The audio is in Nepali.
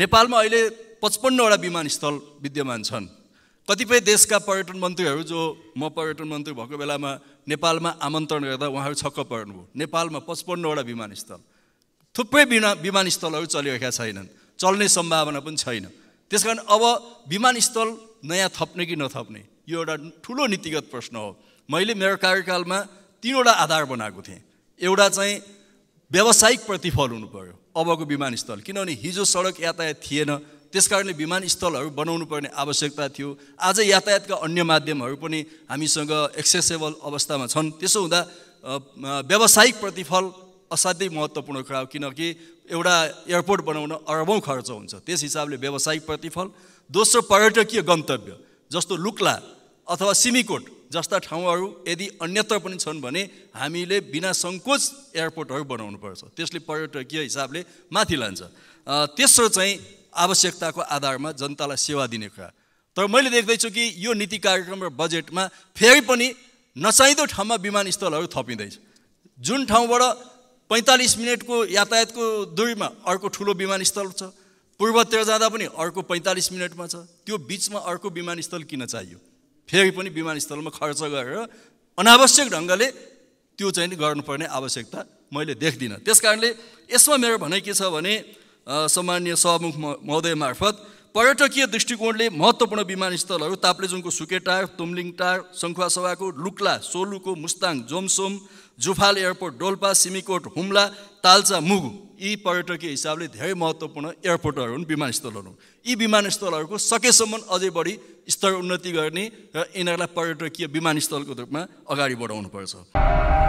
नेपालमा अहिले 55 वटा विमानस्थल विद्यमान छन् कतिपय देशका पर्यटन मन्त्रीहरु जो म पर्यटन मन्त्री भएको बेलामा नेपालमा आमन्त्रण गर्दा उहाँहरु छक्क पर्नुभयो नेपालमा 55 वटा विमानस्थल थुप्रै विमानस्थलहरु चलिरहेका छैनन् चल्ने सम्भावना पनि छैन त्यसकारण अब विमानस्थल नयाँ थप्ने कि नथप्ने यो एउटा ठूलो नीतिगत प्रश्न हो मैले मेरो कार्यकालमा तीनवटा आधार बनाएको थिएँ एउटा चाहिँ व्यावसायिक प्रतिफल हुनुपर्यो अबको विमानस्थल किनभने हिजो सडक यातायात थिएन त्यसकारणले विमानस्थलहरु बनाउनु पर्ने आवश्यकता थियो आज यातायातका अन्य माध्यमहरु पनि हामीसँग एक्सेसेबल अवस्थामा छन् त्यसो हुँदा व्यावसायिक प्रतिफल असाध्यै महत्त्वपूर्ण कुरा हो किनकि एउटा एयरपोर्ट बनाउन अरबौं खर्च हुन्छ त्यस हिसाबले व्यावसायिक प्रतिफल दोस्रो पर्यटकीय गन्तव्य जस्तो लुक्ला अथवा सिमिकोट जस्ता ठाउँहरु यदि अन्यत्र पनि छन् भने हामीले बिना संकोच एयरपोर्टहरु बनाउनु पर्छ त्यसले पर्यटकीय हिसाबले माथि लान्छ तेस्रो चाहिँ आवश्यकताको आधारमा जनतालाई सेवा दिने कुरा तर मैले देख्दै छु कि यो नीति कार्यक्रम र बजेटमा फेरि पनि नचाहिँदो ठाउँमा विमानस्थलहरु थपिँदैछ जुन ठाउँबाट 45 मिनेटको यातायातको दूरीमा अर्को ठूलो विमानस्थल छ पूर्वतिर जाँदा पनि अर्को 45 मिनेटमा छ त्यो बीचमा अर्को विमानस्थल किन चाहियो फेरि पनि विमानस्थलमा खर्च गरेर अनावश्यक ढंगले त्यो चाहिँ गर्नुपर्ने आवश्यकता मैले देख्दिन त्यसकारणले यसमा मेरो भनाइ के छ भने सम्माननीय सभामुख महोदय मार्फत पर्यटकीय दृष्टिकोणले महत्त्वपूर्ण विमानस्थलहरु ताप्लेजुङको सुकेटार तुमलिङटार संखुवासभाको लुक्ला सोलुको मुस्ताङ जोमसोम जुफाल एयरपोर्ट डोल्पा सिमिकोट हुम्ला ताल्चा मुगु यी पर्यटकीय हिसाबले धेरै महत्त्वपूर्ण एयरपोर्टहरु हुन् विमानस्थलहरु यी विमानस्थलहरुको सकेसम्म अझै बढी स्तर उन्नति गर्ने र यिनलाई पर्यटकीय विमानस्थलको रूपमा अगाडि बढाउनु पर्छ